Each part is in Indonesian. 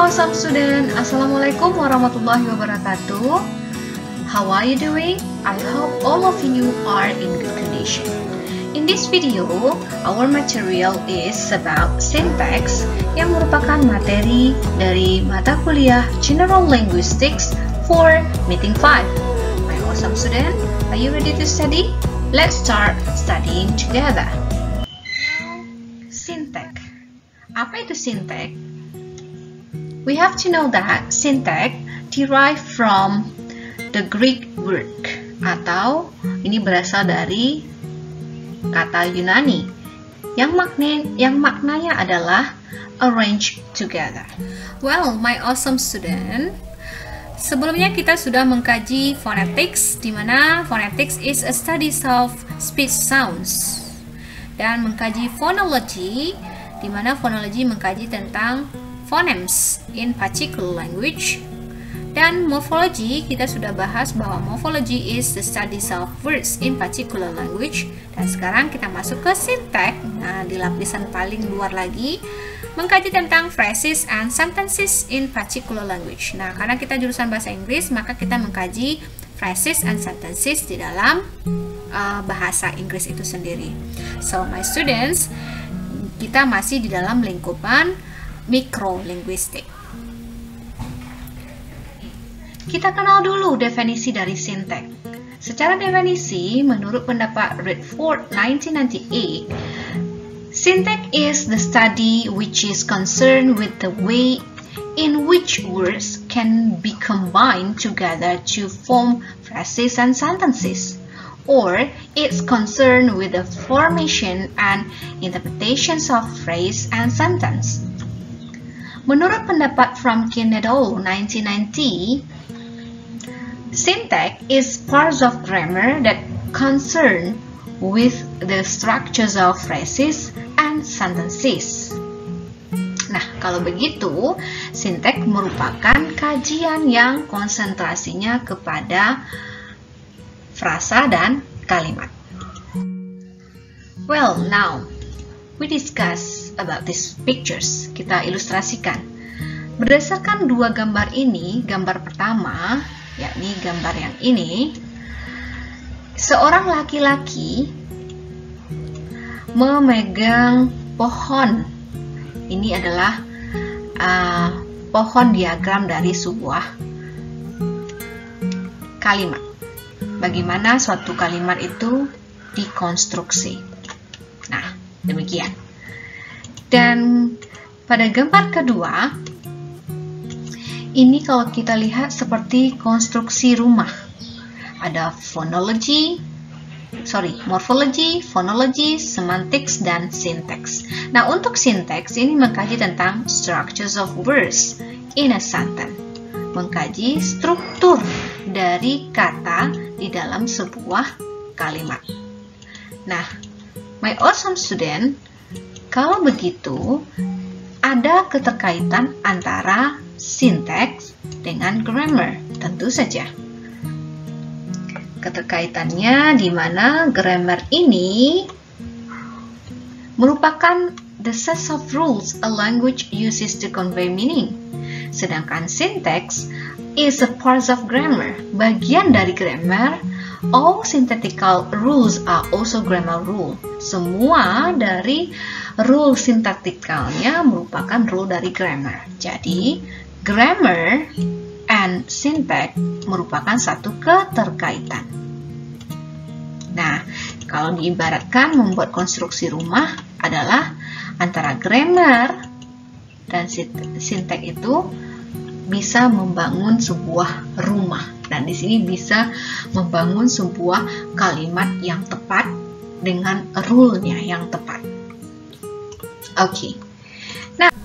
awesome student. Assalamualaikum warahmatullahi wabarakatuh. How are you doing? I hope all of you are in good condition. In this video, our material is about syntax yang merupakan materi dari mata kuliah General Linguistics for meeting 5. My awesome student, are you ready to study? Let's start studying together. Syntax. Apa itu syntax? We have to know that syntax derived from the Greek word, atau ini berasal dari kata Yunani yang maknanya adalah arrange together. Well, my awesome student, sebelumnya kita sudah mengkaji phonetics, di mana phonetics is a study of speech sounds, dan mengkaji phonology, di mana phonology mengkaji tentang phonemes in particular language. Dan morphology, kita sudah bahas bahwa morphology is the study of words in particular language. Dan sekarang kita masuk ke syntax. Nah, di lapisan paling luar lagi mengkaji tentang phrases and sentences in particular language. Nah, karena kita jurusan bahasa Inggris, maka kita mengkaji phrases and sentences di dalam bahasa Inggris itu sendiri. So, my students, kita masih di dalam lingkupan mikrolinguistik. Kita kenal dulu definisi dari syntax. Secara definisi, menurut pendapat Redford 1998, syntax is the study which is concerned with the way in which words can be combined together to form phrases and sentences, or it's concerned with the formation and interpretations of phrase and sentence. Menurut pendapat Fromkin et al. 1990, syntax is parts of grammar that concern with the structures of phrases and sentences. Nah, kalau begitu, syntax merupakan kajian yang konsentrasinya kepada frasa dan kalimat. Well, now we discuss about these pictures. Kita ilustrasikan berdasarkan dua gambar ini. Gambar pertama, yakni gambar yang ini, seorang laki-laki memegang pohon. Ini adalah pohon diagram dari sebuah kalimat, bagaimana suatu kalimat itu dikonstruksi. Nah, demikian. Dan pada gambar kedua ini, kalau kita lihat seperti konstruksi rumah, ada morphology, phonology, semantics, dan syntax. Nah, untuk syntax ini mengkaji tentang structures of words in a sentence, mengkaji struktur dari kata di dalam sebuah kalimat. Nah, my awesome student, kalau begitu ada keterkaitan antara syntax dengan grammar, tentu saja. Keterkaitannya di mana grammar ini merupakan the set of rules a language uses to convey meaning. Sedangkan syntax is a part of grammar, bagian dari grammar. All syntactical rules are also grammar rule. Semua dari rule syntacticalnya merupakan rule dari grammar. Jadi, grammar and syntax merupakan satu keterkaitan. Nah, kalau diibaratkan membuat konstruksi rumah adalah antara grammar dan syntax itu bisa membangun sebuah rumah. Dan di sini bisa membangun sebuah kalimat yang tepat dengan rule-nya yang tepat. Oke.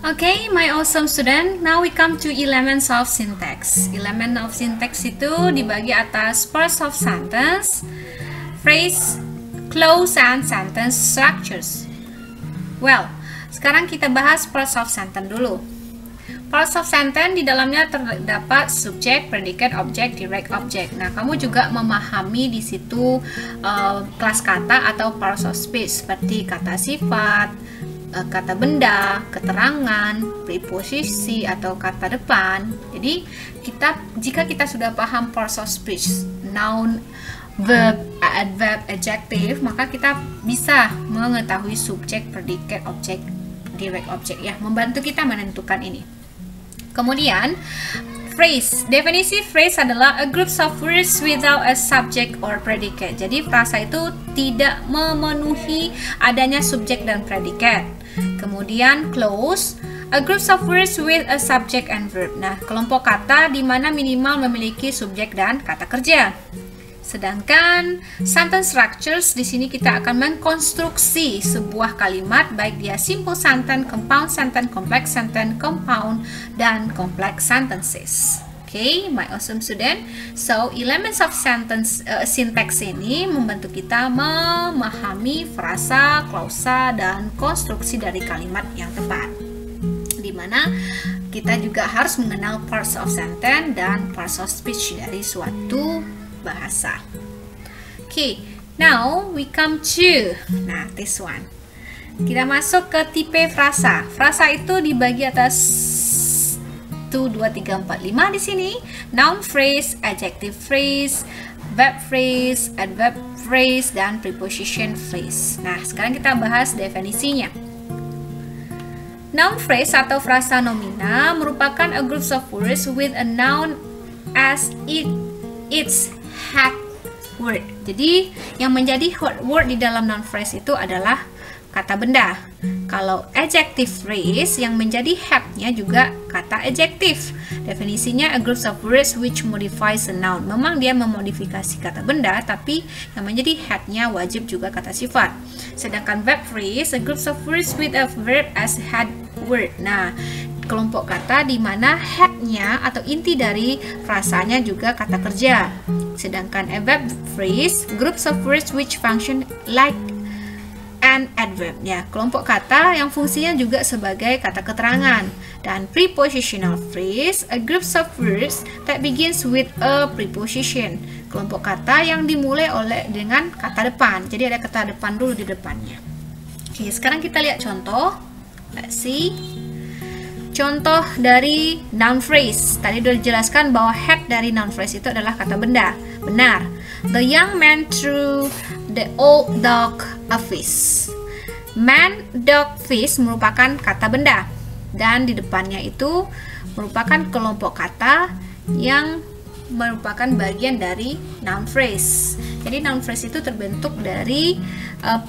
Okay, my awesome student, now we come to elements of syntax. Element of syntax itu dibagi atas parts of sentence, phrase, clause, and sentence structures. Well, sekarang kita bahas parts of sentence dulu. Parts of sentence, di dalamnya terdapat subjek, predikat, objek, direct object. Nah, kamu juga memahami di situ kelas kata atau parts of speech, seperti kata sifat, kata benda, keterangan, preposisi atau kata depan. Jadi jika kita sudah paham parts of speech, noun, verb, adverb, adjective, maka kita bisa mengetahui subjek, predikat, objek, direct object ya, membantu kita menentukan ini. Kemudian phrase, definisi phrase adalah a group of words without a subject or predicate. Jadi frasa itu tidak memenuhi adanya subjek dan predikat. Kemudian clause, a group of words with a subject and verb. Nah, kelompok kata di mana minimal memiliki subjek dan kata kerja. Sedangkan sentence structures, di sini kita akan mengkonstruksi sebuah kalimat, baik dia simple sentence, compound, dan complex sentences. Okay, my awesome student. So, elements of sentence syntax ini membantu kita memahami frasa, klausa, dan konstruksi dari kalimat yang tepat. Di mana kita juga harus mengenal parts of sentence dan parts of speech dari suatu bahasa. Okay, now we come to, nah, this one. Kita masuk ke tipe frasa. Frasa itu dibagi atas 1, 2, 3, 4, 5 di sini. Noun phrase, adjective phrase, verb phrase, adverb phrase, dan preposition phrase. Nah, sekarang kita bahas definisinya. Noun phrase atau frasa nomina merupakan a group of words with a noun as its head word. Jadi yang menjadi head word di dalam noun phrase itu adalah kata benda. Kalau adjective phrase, yang menjadi headnya juga kata adjective. Definisinya a group of words which modifies a noun. Memang dia memodifikasi kata benda, tapi yang menjadi headnya wajib juga kata sifat. Sedangkan verb phrase, a group of words with a verb as head word. Nah, kelompok kata di mana headnya atau inti dari frasanya juga kata kerja. Sedangkan adverb phrase, groups of words which function like an adverb. Ya, kelompok kata yang fungsinya juga sebagai kata keterangan. Dan prepositional phrase, a group of words that begins with a preposition. Kelompok kata yang dimulai dengan kata depan. Jadi ada kata depan dulu di depannya. Oke, sekarang kita lihat contoh. Let's see. Contoh dari noun phrase. Tadi sudah dijelaskan bahwa head dari noun phrase itu adalah kata benda. Benar. The young man threw the old dog a fish. Man, dog, fish merupakan kata benda. Dan di depannya itu merupakan kelompok kata yang merupakan bagian dari noun phrase. Jadi noun phrase itu terbentuk dari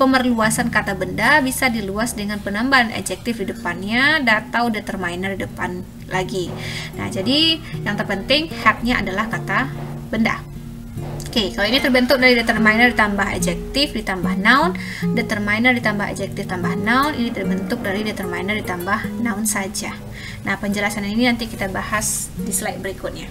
pemerluasan kata benda, bisa diluas dengan penambahan adjektif di depannya atau determiner di depan lagi. Nah, jadi yang terpenting headnya adalah kata benda. Oke, kalau ini terbentuk dari determiner ditambah adjektif ditambah noun, determiner ditambah adjektif tambah noun, ini terbentuk dari determiner ditambah noun saja. Nah, penjelasan ini nanti kita bahas di slide berikutnya.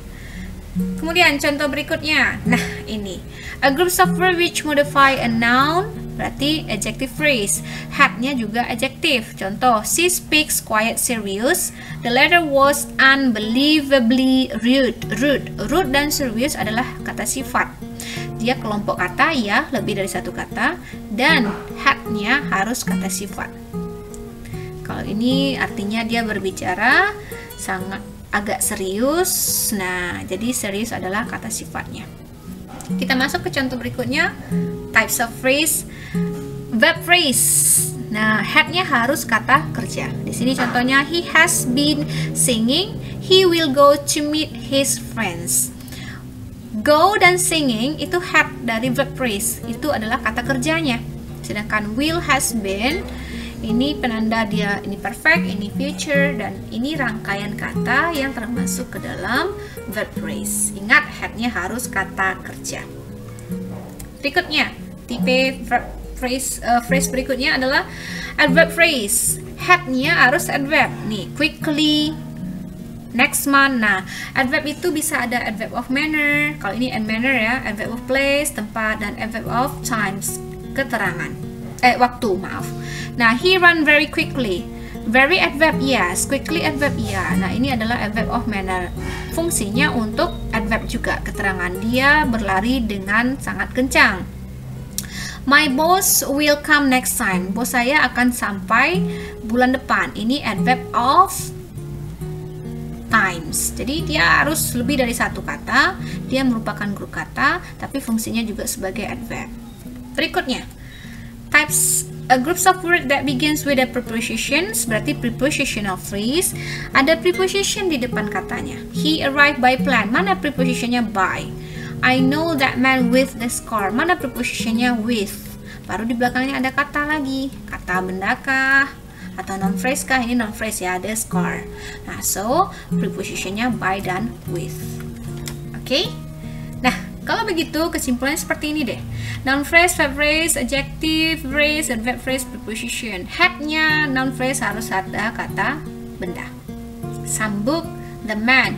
Kemudian contoh berikutnya, nah ini a group of verbs which modify a noun, berarti adjective phrase, headnya juga adjective. Contoh, she speaks quite serious, the letter was unbelievably rude. Rude dan serious adalah kata sifat, dia kelompok kata ya, lebih dari satu kata, dan headnya harus kata sifat. Kalau ini artinya dia berbicara sangat agak serius. Nah, jadi serius adalah kata sifatnya. Kita masuk ke contoh berikutnya, types of phrase, verb phrase. Nah, headnya harus kata kerja. Di sini contohnya, he has been singing, he will go to meet his friends. Go dan singing itu head dari verb phrase, itu adalah kata kerjanya. Sedangkan will has been, ini penanda dia ini perfect, ini future, dan ini rangkaian kata yang termasuk ke dalam verb phrase. Ingat, headnya harus kata kerja. Berikutnya, tipe verb phrase, phrase berikutnya adalah adverb phrase. Headnya harus adverb. Nih, quickly, next month. Nah, adverb itu bisa ada adverb of manner. Kalau ini manner ya, adverb of place, tempat, dan adverb of times, keterangan. Waktu, maaf. Nah, he run very quickly. Very adverb, yes. Quickly adverb, ya. Nah, ini adalah adverb of manner. Fungsinya untuk adverb juga, keterangan, dia berlari dengan sangat kencang. My boss will come next time. Bos saya akan sampai bulan depan. Ini adverb of times. Jadi dia harus lebih dari satu kata. Dia merupakan group kata, tapi fungsinya juga sebagai adverb. Berikutnya, types groups of words that begins with a preposition, berarti prepositional phrase. Ada preposition di depan katanya. He arrived by plane. Mana prepositionnya by? I know that man with the scar. Mana prepositionnya with? Baru di belakangnya ada kata lagi. Kata benda kah? Atau noun phrase kah? Ini noun phrase ya, ada scar. Nah, so prepositionnya by dan with. Oke? Nah, kalau begitu kesimpulannya seperti ini deh. Noun phrase, verb phrase, adjective phrase, adverb phrase, preposition. Headnya noun phrase harus ada kata benda. Sambuk, the man,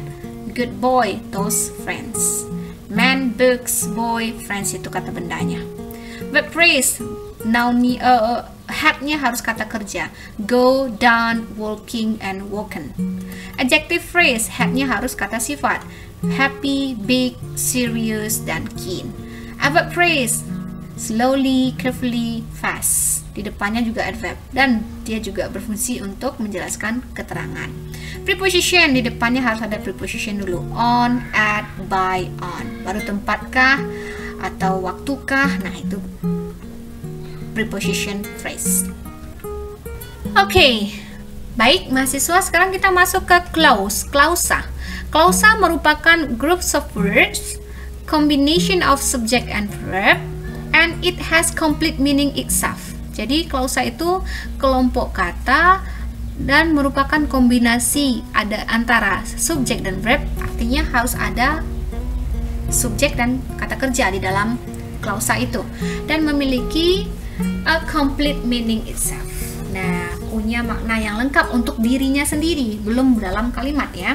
good boy, those friends. Man, books, boy, friends itu kata bendanya. Verb phrase, headnya harus kata kerja. Go, done, walking, and woken. Adjective phrase, headnya harus kata sifat. Happy, big, serious, dan keen. Adverb phrase, slowly, carefully, fast. Di depannya juga adverb. Dan dia juga berfungsi untuk menjelaskan keterangan. Preposition, di depannya harus ada preposition dulu. On, at, by, on. Baru tempatkah atau waktukah? Nah, itu preposition phrase. Oke, baik mahasiswa, sekarang kita masuk ke clause, klausa. Klausa merupakan groups of words, combination of subject and verb, and it has complete meaning itself. Jadi klausa itu kelompok kata dan merupakan kombinasi ada antara subjek dan verb, artinya harus ada subjek dan kata kerja di dalam klausa itu dan memiliki a complete meaning itself. Nah, punya makna yang lengkap untuk dirinya sendiri, belum dalam kalimat ya.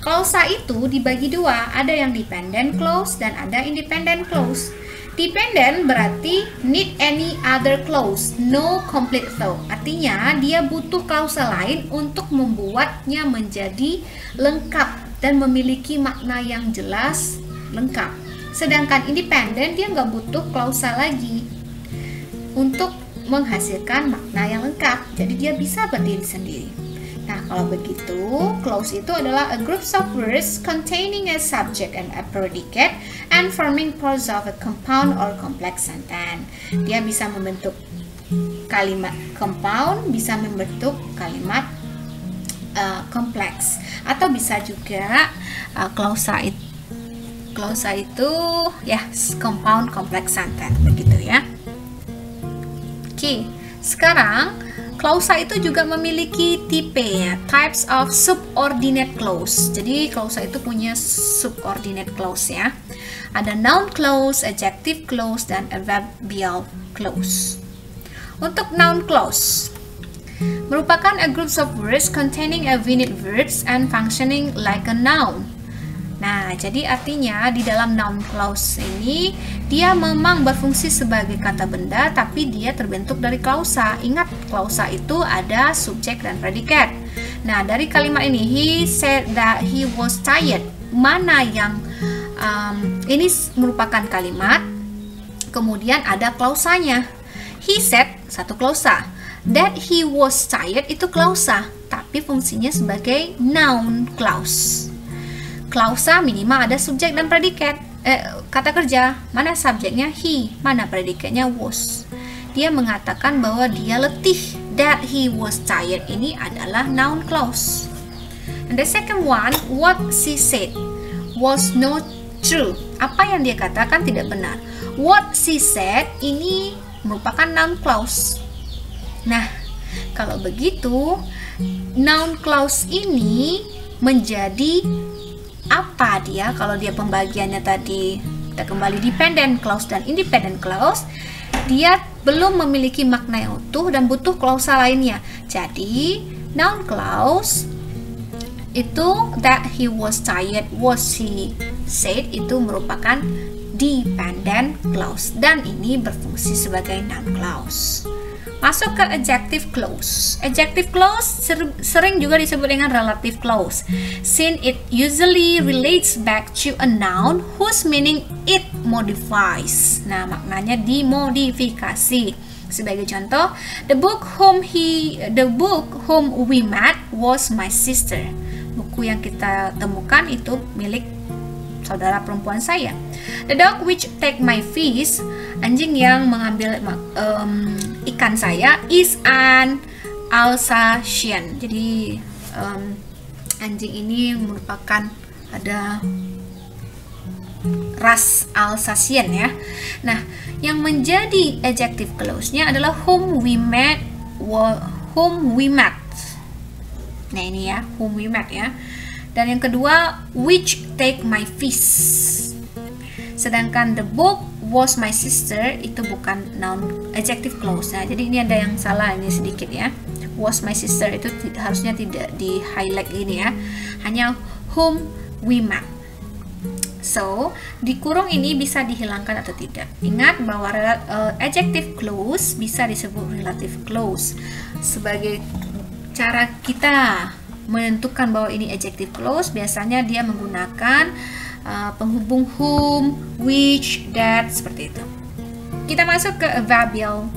Klausa itu dibagi dua, ada yang dependent clause dan ada independent clause. Dependent berarti need any other clause, no complete clause. Artinya dia butuh klausa lain untuk membuatnya menjadi lengkap dan memiliki makna yang jelas lengkap. Sedangkan independent dia nggak butuh klausa lagi untuk menghasilkan makna yang lengkap. Jadi dia bisa berdiri sendiri. Nah, kalau begitu, clause itu adalah a group of words containing a subject and a predicate and forming parts of a compound or complex sentence. Dia bisa membentuk kalimat compound, bisa membentuk kalimat kompleks, atau bisa juga klausa itu ya compound complex sentence begitu ya. Oke, sekarang klausa itu juga memiliki tipe ya, types of subordinate clause. Jadi klausa itu punya subordinate clause ya. Ada noun clause, adjective clause, dan adverbial clause. Untuk noun clause merupakan a group of words containing a finite verbs and functioning like a noun. Nah, jadi artinya di dalam noun clause ini dia memang berfungsi sebagai kata benda, tapi dia terbentuk dari klausa. Ingat, klausa itu ada subjek dan predikat. Nah, dari kalimat ini, he said that he was tired. Mana yang ini merupakan kalimat, kemudian ada klausanya. He said satu klausa. That he was tired itu klausa, tapi fungsinya sebagai noun clause. Klausa minimal ada subjek dan predikat, kata kerja. Mana subjeknya he, mana predikatnya was. Dia mengatakan bahwa dia letih. That he was tired ini adalah noun clause. And the second one, what she said was not true. Apa yang dia katakan tidak benar. What she said ini merupakan noun clause. Nah, kalau begitu noun clause ini menjadi apa dia? Kalau dia pembagiannya tadi, kita kembali dependent clause dan independent clause, dia belum memiliki makna yang utuh dan butuh klausa lainnya. Jadi noun clause itu that he was tired, was he said itu merupakan dependent clause dan ini berfungsi sebagai noun clause. Masuk ke adjective clause. Adjective clause sering juga disebut dengan relative clause, since it usually relates back to a noun whose meaning it modifies. Nah, maknanya dimodifikasi. Sebagai contoh, the book whom we met was my sister. Buku yang kita temukan itu milik saudara perempuan saya. The dog which take my fish, anjing yang mengambil ikan saya, is an Alsatian. Jadi anjing ini merupakan ada ras Alsatian ya. Nah, yang menjadi adjective clause-nya adalah whom we met. Nah, ini ya, whom we met ya. Dan yang kedua, which take my fish. Sedangkan the book was my sister itu bukan noun adjective clause. Nah, jadi ini ada yang salah ini sedikit ya. Was my sister itu harusnya tidak di highlight ini ya. Hanya whom we met. So, di kurung ini bisa dihilangkan atau tidak. Ingat bahwa adjective clause bisa disebut relative clause. Sebagai cara kita menentukan bahwa ini adjective clause, biasanya dia menggunakan penghubung whom, which, that, seperti itu. Kita masuk ke adverbial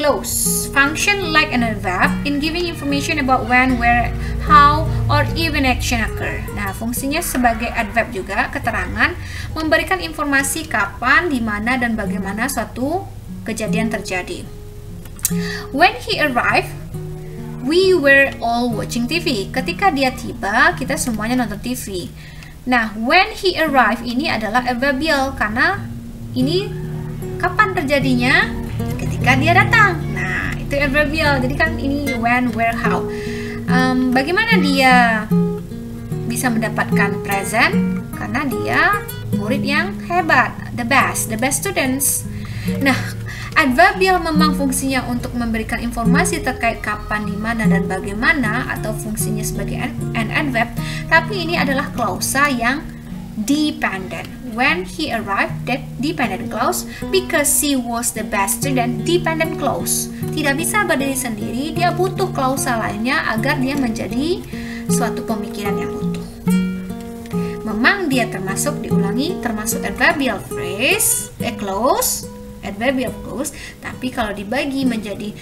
clause. Function like an adverb in giving information about when, where, how, or even action occur. Nah, fungsinya sebagai adverb juga, keterangan, memberikan informasi kapan, di mana, dan bagaimana suatu kejadian terjadi. When he arrived, we were all watching TV. Ketika dia tiba, kita semuanya nonton TV. Nah, when he arrived ini adalah adverbial karena ini kapan terjadinya? Ketika dia datang. Nah, itu adverbial. Jadi kan ini when, where, how. Bagaimana dia bisa mendapatkan present? Karena dia murid yang hebat, the best students. Nah, adverbial memang fungsinya untuk memberikan informasi terkait kapan, di mana, dan bagaimana, atau fungsinya sebagai an adverb. Tapi ini adalah klausa yang dependent. When he arrived, that dependent clause. Because she was the best student, dependent clause. Tidak bisa berdiri sendiri, dia butuh klausa lainnya agar dia menjadi suatu pemikiran yang utuh. Memang dia termasuk adverbial phrase, clause. Adverbial clause, tapi kalau dibagi menjadi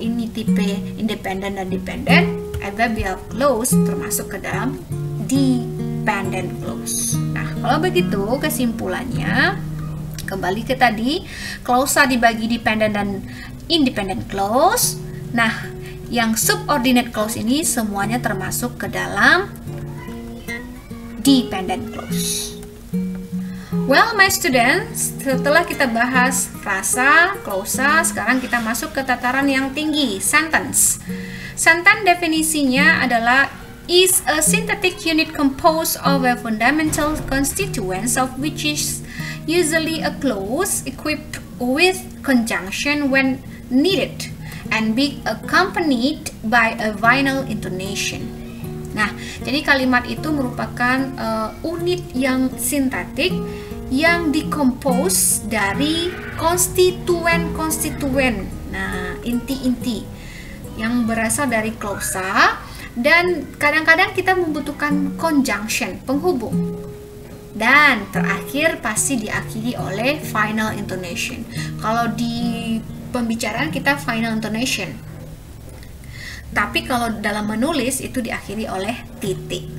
ini tipe independent dan dependent, adverbial clause termasuk ke dalam dependent clause. Nah, kalau begitu kesimpulannya kembali ke tadi, klausa dibagi dependent dan independent clause. Nah, yang subordinate clause ini semuanya termasuk ke dalam dependent clause. Well, my students, setelah kita bahas frasa, klausa, sekarang kita masuk ke tataran yang tinggi, sentence. Sentence definisinya adalah is a synthetic unit composed of a fundamental constituents of which is usually a clause equipped with conjunction when needed and be accompanied by a final intonation. Nah, jadi kalimat itu merupakan unit yang sintetik yang dikompos dari konstituen-konstituen, nah inti-inti yang berasal dari klausa, dan kadang-kadang kita membutuhkan conjunction, penghubung, dan terakhir pasti diakhiri oleh final intonation. Kalau di pembicaraan kita final intonation, tapi kalau dalam menulis itu diakhiri oleh titik.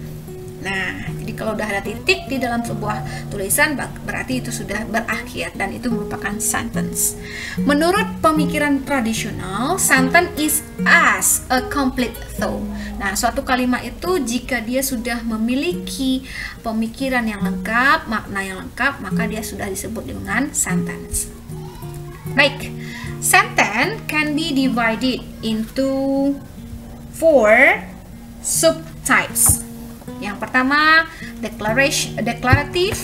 Nah, jadi kalau udah ada titik di dalam sebuah tulisan, berarti itu sudah berakhir dan itu merupakan sentence. Menurut pemikiran tradisional, sentence is as a complete thought. Nah, suatu kalimat itu jika dia sudah memiliki pemikiran yang lengkap, makna yang lengkap, maka dia sudah disebut dengan sentence. Baik, sentence can be divided into 4 subtypes. Yang pertama, declarative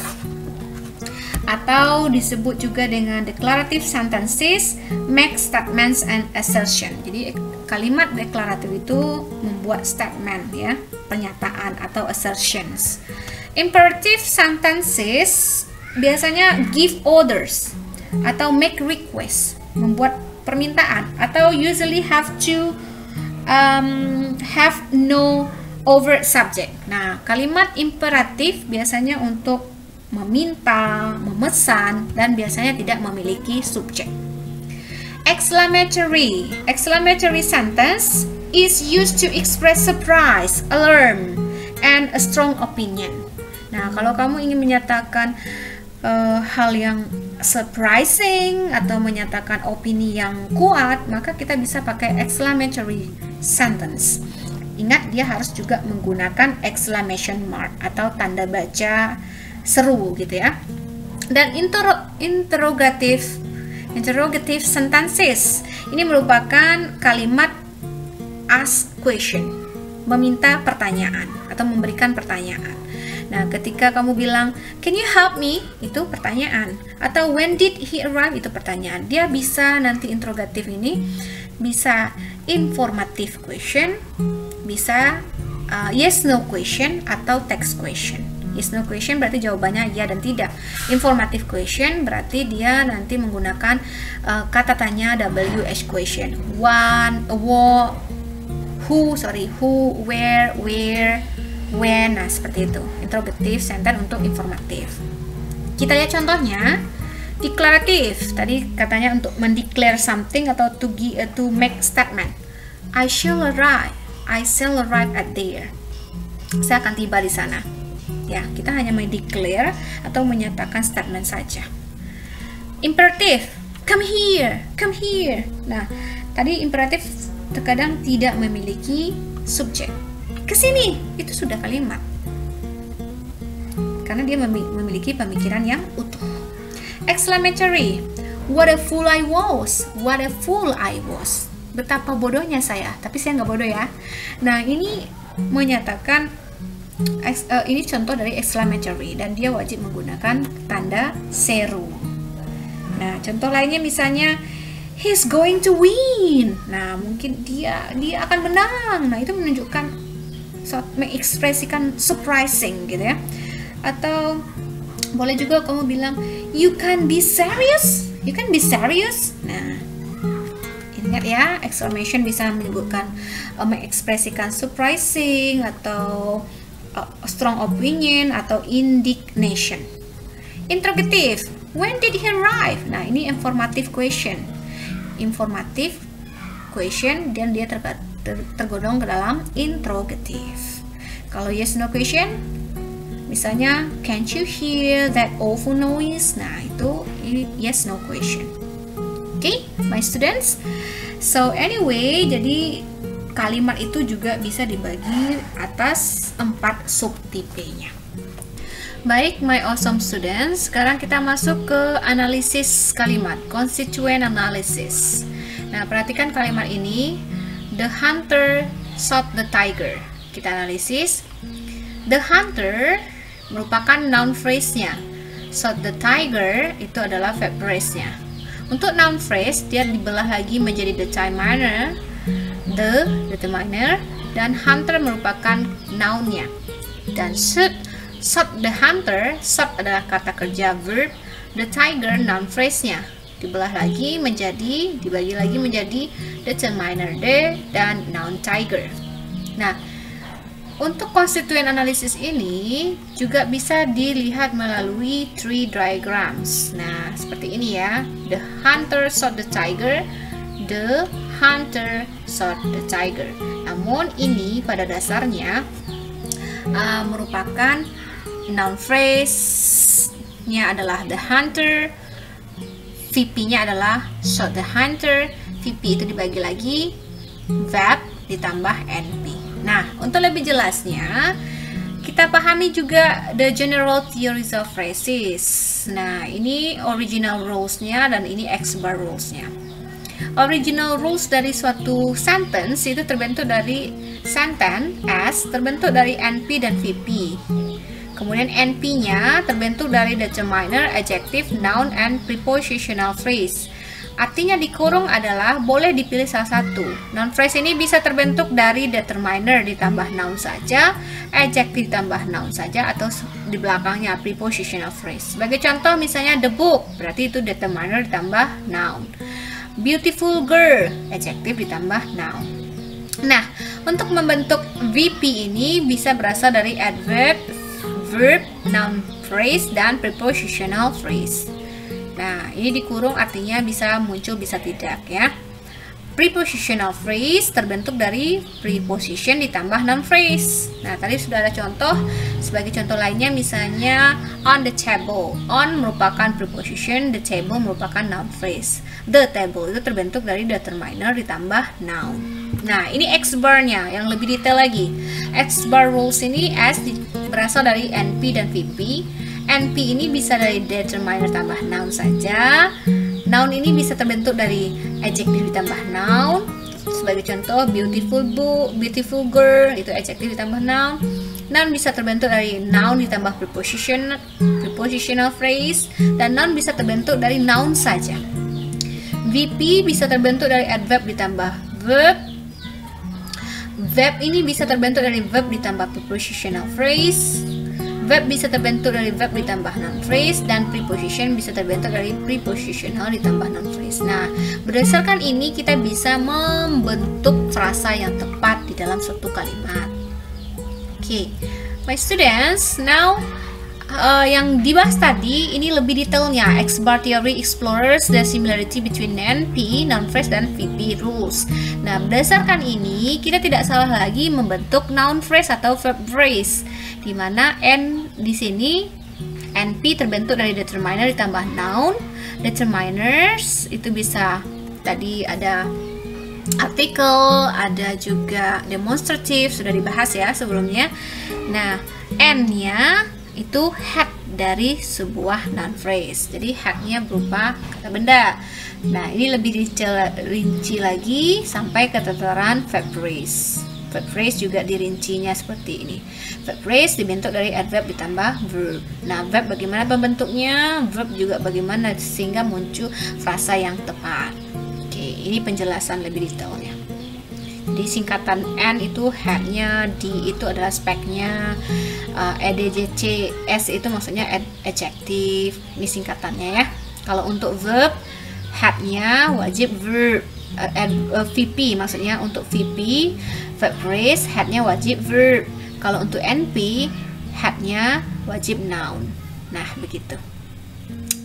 atau disebut juga dengan declarative sentences, make statements and assertion. Jadi kalimat deklaratif itu membuat statement ya, pernyataan atau assertions. Imperative sentences biasanya give orders atau make request, membuat permintaan, atau usually have to have no over subject. Nah, kalimat imperatif biasanya untuk meminta, memesan, dan biasanya tidak memiliki subjek. Exclamatory. Exclamatory sentence is used to express surprise, alarm, and a strong opinion. Nah, kalau kamu ingin menyatakan hal yang surprising atau menyatakan opini yang kuat, maka kita bisa pakai exclamatory sentence. Ingat, dia harus juga menggunakan exclamation mark atau tanda baca seru gitu ya. Dan interrogative sentences ini merupakan kalimat ask question, meminta pertanyaan atau memberikan pertanyaan. Nah, ketika kamu bilang can you help me, itu pertanyaan, atau when did he arrive, itu pertanyaan. Dia bisa nanti interrogatif ini bisa informative question, bisa yes no question atau text question. Yes no question berarti jawabannya ya dan tidak. Informative question berarti dia nanti menggunakan kata tanya WH question. Who, where, when. Nah, seperti itu. Interrogative sentence untuk informatif. Kita lihat contohnya. Declarative. Tadi katanya untuk mendeclare something atau to make statement. I shall arrive. I shall arrive at there. Saya akan tiba di sana. Ya, kita hanya mendeclare atau menyatakan statement saja. Imperative. Come here. Come here. Nah, tadi imperatif terkadang tidak memiliki subjek. Kesini, itu sudah kalimat. Karena dia memiliki pemikiran yang utuh. Exclamatory. What a fool I was. What a fool I was. Betapa bodohnya saya. Tapi saya nggak bodoh ya. Nah, ini menyatakan, ini contoh dari exclamatory. Dan dia wajib menggunakan tanda seru. Nah, contoh lainnya misalnya he's going to win. Nah, mungkin dia akan menang. Nah, itu menunjukkan, mengekspresikan surprising gitu ya. Atau boleh juga kamu bilang you can be serious, you can be serious. Nah, ingat ya, exclamation bisa menyebutkan mengekspresikan surprising atau strong opinion atau indignation. Interrogative, when did he arrive? Nah, ini informative question dan dia tergolong ke dalam interrogative. Kalau yes no question, misalnya, can't you hear that awful noise? Nah, itu yes no question. Okay, my students. So anyway, jadi kalimat itu juga bisa dibagi atas 4 subtipe-nya. Baik, my awesome students. Sekarang kita masuk ke analisis kalimat, constituent analysis. Nah, perhatikan kalimat ini. The hunter shot the tiger. Kita analisis. The hunter merupakan noun phrase-nya. So, the tiger itu adalah verb phrase-nya. Untuk noun phrase, dia dibelah lagi menjadi determiner, dan hunter merupakan noun-nya. Dan shot the hunter, shot adalah kata kerja verb, the tiger noun phrase-nya. Dibagi lagi menjadi determiner d dan noun tiger. Nah, untuk konstituen analisis ini juga bisa dilihat melalui 3 diagrams. Nah, seperti ini ya. The hunter shot the tiger. The hunter shot the tiger. Namun ini pada dasarnya merupakan noun phrase-nya adalah the hunter. VP-nya adalah shot the hunter. VP itu dibagi lagi verb ditambah NP. Nah, untuk lebih jelasnya, kita pahami juga the general theories of phrases. Nah, ini original rules-nya dan ini X-bar rules-nya. Original rules dari suatu sentence itu terbentuk dari sentence S, terbentuk dari NP dan VP. Kemudian NP-nya terbentuk dari determiner, adjective, noun, and prepositional phrase. Artinya dikurung adalah boleh dipilih salah satu. Noun phrase ini bisa terbentuk dari determiner ditambah noun saja, adjective ditambah noun saja, atau di belakangnya prepositional phrase. Sebagai contoh misalnya the book, berarti itu determiner ditambah noun. Beautiful girl, adjective ditambah noun. Nah, untuk membentuk VP ini bisa berasal dari adverb, verb, noun phrase phrase dan prepositional phrase. Nah, ini dikurung artinya bisa muncul bisa tidak ya. Prepositional phrase terbentuk dari preposition ditambah noun phrase. Nah, tadi sudah ada contoh. Sebagai contoh lainnya misalnya on the table. On merupakan preposition, the table merupakan noun phrase. The table itu terbentuk dari determiner ditambah noun. Nah, ini X-bar-nya yang lebih detail lagi. X-bar rules ini S berasal dari NP dan VP. NP ini bisa dari determiner tambah noun saja. Noun ini bisa terbentuk dari adjektif ditambah noun. Sebagai contoh, beautiful book, beautiful girl, itu adjektif ditambah noun. Noun bisa terbentuk dari noun ditambah prepositional phrase, dan noun bisa terbentuk dari noun saja. VP bisa terbentuk dari adverb ditambah verb. Verb ini bisa terbentuk dari verb ditambah prepositional phrase. Verb bisa terbentuk dari verb ditambah noun phrase, dan preposition bisa terbentuk dari prepositional ditambah noun phrase. Nah, berdasarkan ini kita bisa membentuk frasa yang tepat di dalam suatu kalimat. Oke, my students, now yang dibahas tadi ini lebih detailnya X-bar theory explores the similarity between NP, noun phrase, dan VP rules. Nah, berdasarkan ini kita tidak salah lagi membentuk noun phrase atau verb phrase, di mana N di sini NP terbentuk dari determiner ditambah noun. Determiners itu bisa tadi ada artikel, ada juga demonstrative, sudah dibahas ya sebelumnya. Nah, N-nya itu head dari sebuah noun phrase. Jadi head-nya berupa kata benda. Nah, ini lebih rinci lagi sampai ke tataran verb phrase. Verb phrase juga dirincinya seperti ini. Verb phrase dibentuk dari adverb ditambah verb. Nah, verb bagaimana pembentuknya, verb juga bagaimana sehingga muncul frasa yang tepat. Oke, ini penjelasan lebih detailnya. Jadi singkatan N itu headnya, D itu adalah speknya, EDJC, S itu maksudnya adjective. Ini singkatannya ya. Kalau untuk verb, headnya wajib verb. VP maksudnya untuk VP verb phrase headnya wajib verb. Kalau untuk NP headnya wajib noun. Nah, begitu.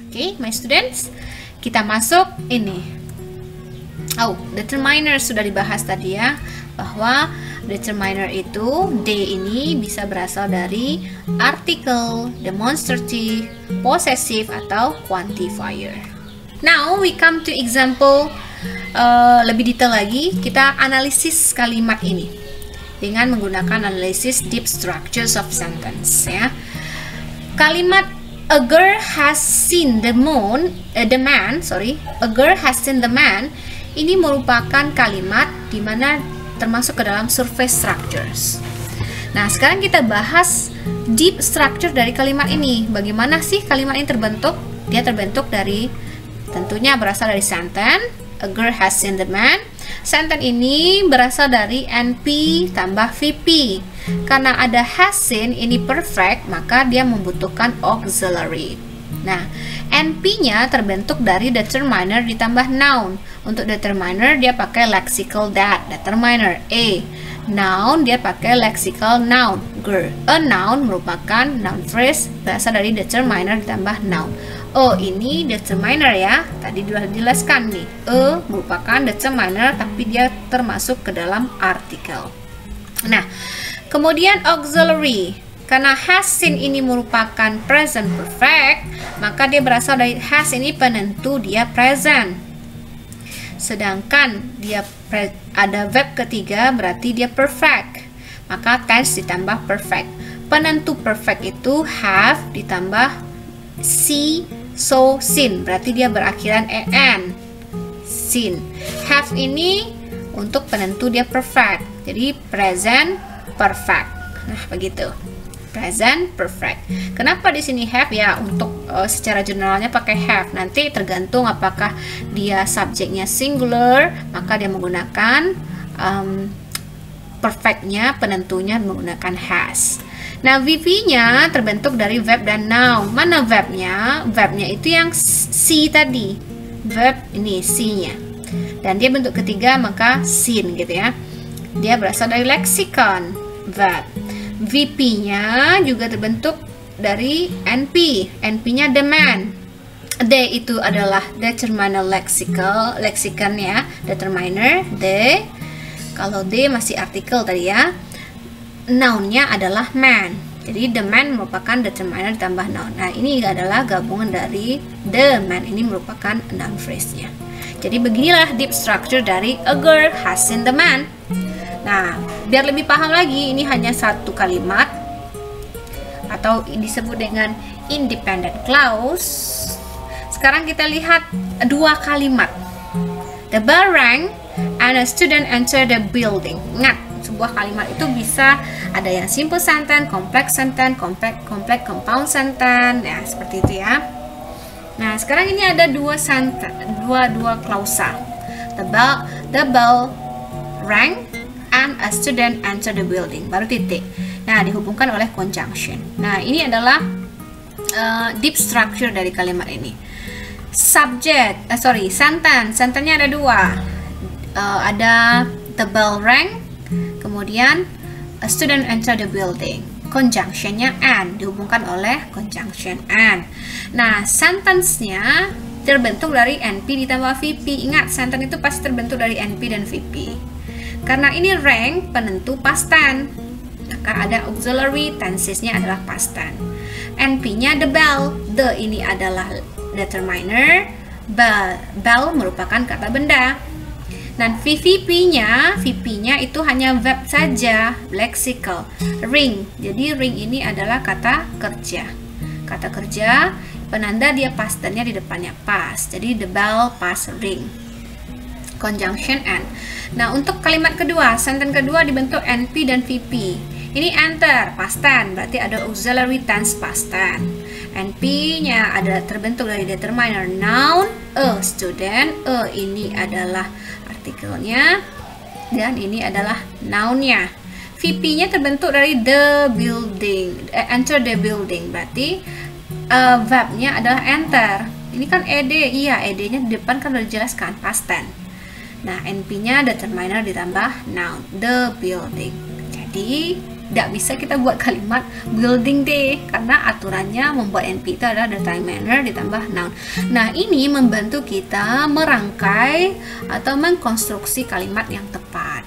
Oke, my students, kita masuk ini. Determiner sudah dibahas tadi ya, bahwa determiner itu D ini bisa berasal dari artikel, demonstrative, possessive, atau quantifier. Now we come to example. Lebih detail lagi, kita analisis kalimat ini dengan menggunakan analisis deep structures of sentence ya. Kalimat a girl has seen the moon, a girl has seen the man, ini merupakan kalimat dimana termasuk ke dalam surface structures. Nah, sekarang kita bahas deep structure dari kalimat ini. Bagaimana sih kalimat ini terbentuk? Dia terbentuk dari, tentunya berasal dari sentence. A girl has seen the man. Sentence ini berasal dari NP tambah VP. Karena ada has seen ini perfect, maka dia membutuhkan auxiliary. Nah, NP-nya terbentuk dari determiner ditambah noun. Untuk determiner dia pakai lexical that, determiner A. Noun dia pakai lexical noun, girl. A noun merupakan noun phrase, berasal dari determiner ditambah noun. Oh, ini determiner ya. Tadi sudah dijelaskan nih. A merupakan determiner tapi dia termasuk ke dalam artikel. Nah, kemudian auxiliary. Karena has seen ini merupakan present perfect, maka dia berasal dari has ini penentu dia present. Sedangkan dia ada verb ketiga berarti dia perfect. Maka tense ditambah perfect. Penentu perfect itu have ditambah see, so, seen, berarti dia berakhiran en, seen. Have ini untuk penentu dia perfect, jadi present perfect. Nah, begitu, present perfect. Kenapa di sini have ya? Untuk secara generalnya pakai have. Nanti tergantung apakah dia subjeknya singular, maka dia menggunakan perfectnya, penentunya menggunakan has. Nah, VP-nya terbentuk dari verb dan noun. Mana verb-nya? Verb-nya itu yang see tadi. Verb ini see-nya. Dan dia bentuk ketiga maka seen gitu ya. Dia berasal dari leksikon verb. VP-nya juga terbentuk dari NP. NP-nya the man. The itu adalah determiner lexical, lexicon ya, determiner the. Kalau the masih artikel tadi ya. Noun-nya adalah man. Jadi the man merupakan determiner ditambah noun. Nah, ini adalah gabungan dari the man. Ini merupakan noun phrase-nya. Jadi beginilah deep structure dari a girl has seen the man. Nah, biar lebih paham lagi, ini hanya satu kalimat atau disebut dengan independent clause. Sekarang kita lihat dua kalimat. The bell rang and a student entered the building. Ingat, sebuah kalimat itu bisa ada yang simple sentence, complex compound sentence, ya seperti itu ya. Nah, sekarang ini ada dua klausa. The bell rang and a student enter the building, baru titik. Nah, dihubungkan oleh conjunction. Nah, ini adalah deep structure dari kalimat ini. Sentence. Sentence-nya ada dua. Ada the bell rang, kemudian a student enter the building. Conjunction-nya and, dihubungkan oleh conjunction and. Nah, sentence-nya terbentuk dari NP ditambah VP. Ingat, sentence itu pasti terbentuk dari NP dan VP. Karena ini rank penentu past tense, maka ada auxiliary, tenses-nya adalah past tense. NP-nya the bell. The ini adalah determiner, bell merupakan kata benda. Dan VP-nya itu hanya verb saja, lexical. Ring, jadi ring ini adalah kata kerja. Kata kerja, penanda dia past tense-nya di depannya past. Jadi the bell past ring. Conjunction and. Nah, untuk kalimat kedua, sentence kedua dibentuk NP dan VP. Ini enter, past tense, berarti ada auxiliary tense past tense. NP-nya ada terbentuk dari determiner noun, a student, a ini adalah artikelnya dan ini adalah noun-nya. VP-nya terbentuk dari the building, enter the building, berarti verb-nya adalah enter. Ini kan ed, iya ed-nya di depan kan udah dijelaskan past tense. Nah, NP-nya determiner ditambah noun, the building. Jadi tidak bisa kita buat kalimat building deh, karena aturannya membuat NP itu adalah determiner ditambah noun. Nah, ini membantu kita merangkai atau mengkonstruksi kalimat yang tepat.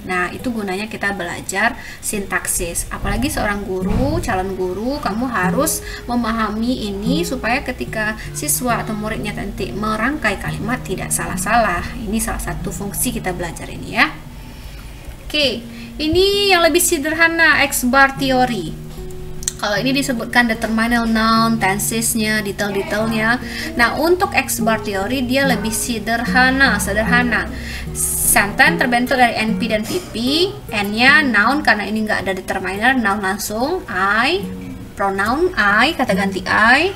Nah, itu gunanya kita belajar sintaksis. Apalagi seorang guru, calon guru, kamu harus memahami ini supaya ketika siswa atau muridnya nanti merangkai kalimat tidak salah-salah. Ini salah satu fungsi kita belajar ini ya. Oke, ini yang lebih sederhana, X-bar theory. Kalau ini disebutkan determiner noun, tensesnya, detail-detailnya. Nah, untuk X-bar theory dia lebih sederhana. Sentence terbentuk dari NP dan VP. N-nya noun karena ini nggak ada determiner, noun langsung. I, pronoun I, kata ganti I.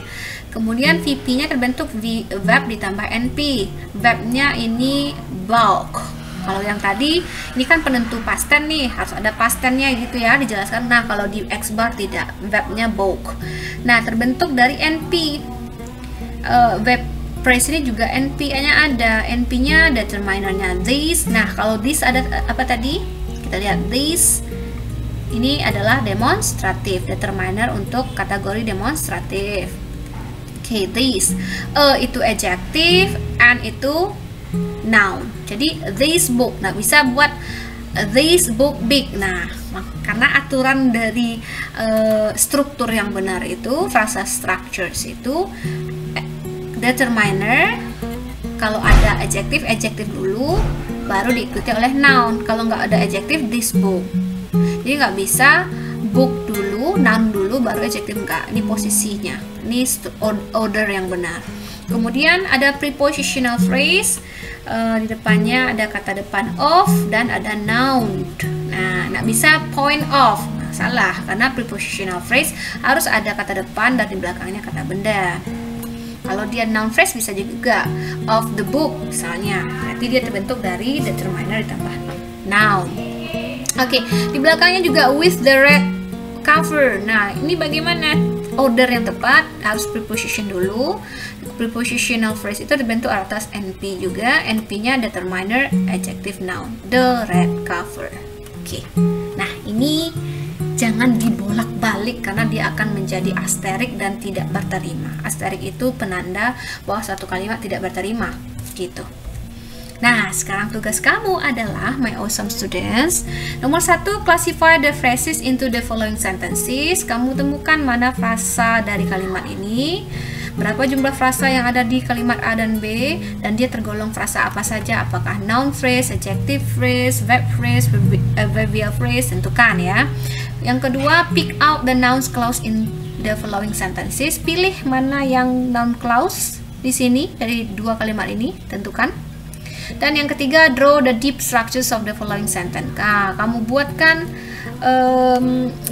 Kemudian VP-nya terbentuk verb ditambah NP. Verb-nya ini bulk. Kalau yang tadi ini kan penentu past tense nih, harus ada past tense-nya gitu ya, dijelaskan. Nah, kalau di X-bar tidak, verb-nya bulk. Nah, terbentuk dari NP. Verb phrase ini juga NP-nya ada. NP-nya determinernya this. Nah, kalau this ada apa tadi? Kita lihat this. Ini adalah demonstratif, determiner untuk kategori demonstratif. Oke, this. Itu adjective, and itu noun. Jadi this book, nah bisa buat this book big. Nah, karena aturan dari struktur yang benar itu, frasa structures itu determiner, kalau ada adjective dulu, baru diikuti oleh noun. Kalau nggak ada adjective, this book. Jadi nggak bisa book dulu, noun dulu, baru adjective, nggak. Ini posisinya, ini order yang benar. Kemudian ada prepositional phrase, di depannya ada kata depan of dan ada noun. Nah, nggak bisa point of, nah, salah, karena prepositional phrase harus ada kata depan dan di belakangnya kata benda. Kalau dia noun phrase bisa juga of the book misalnya, berarti dia terbentuk dari determiner ditambah noun. Oke, di belakangnya juga with the red cover. Nah, ini bagaimana order yang tepat, harus preposition dulu. Prepositional phrase itu dibentuk atas NP juga. NP-nya determiner, adjective, noun, the red cover. Oke. Nah, ini jangan dibolak-balik karena dia akan menjadi asterik dan tidak berterima. Asterik itu penanda bahwa satu kalimat tidak berterima, gitu. Nah, sekarang tugas kamu adalah, my awesome students, nomor 1, classify the phrases into the following sentences. Kamu temukan mana frasa dari kalimat ini, berapa jumlah frasa yang ada di kalimat A dan B, dan dia tergolong frasa apa saja, apakah noun phrase, adjective phrase, verb phrase, adverbial phrase, tentukan ya. Yang kedua, pick out the noun clause in the following sentences. Pilih mana yang noun clause di sini dari dua kalimat ini, tentukan. Dan yang ketiga, draw the deep structures of the following sentence. Kamu buatkan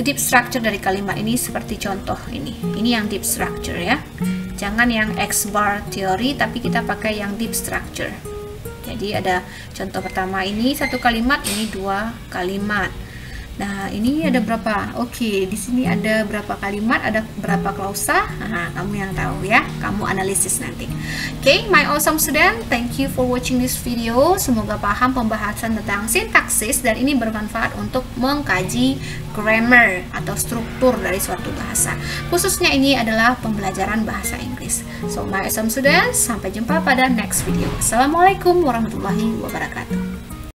deep structure dari kalimat ini seperti contoh ini yang deep structure ya. Jangan yang X-bar teori, tapi kita pakai yang deep structure. Jadi ada contoh pertama ini satu kalimat, ini dua kalimat. Nah, ini ada berapa? Oke, di sini ada berapa kalimat, ada berapa klausa? Nah, kamu yang tahu ya, kamu analisis nanti. Oke, my awesome student, thank you for watching this video. Semoga paham pembahasan tentang sintaksis dan ini bermanfaat untuk mengkaji grammar atau struktur dari suatu bahasa. Khususnya ini adalah pembelajaran bahasa Inggris. So, my awesome students, sampai jumpa pada next video. Assalamualaikum warahmatullahi wabarakatuh.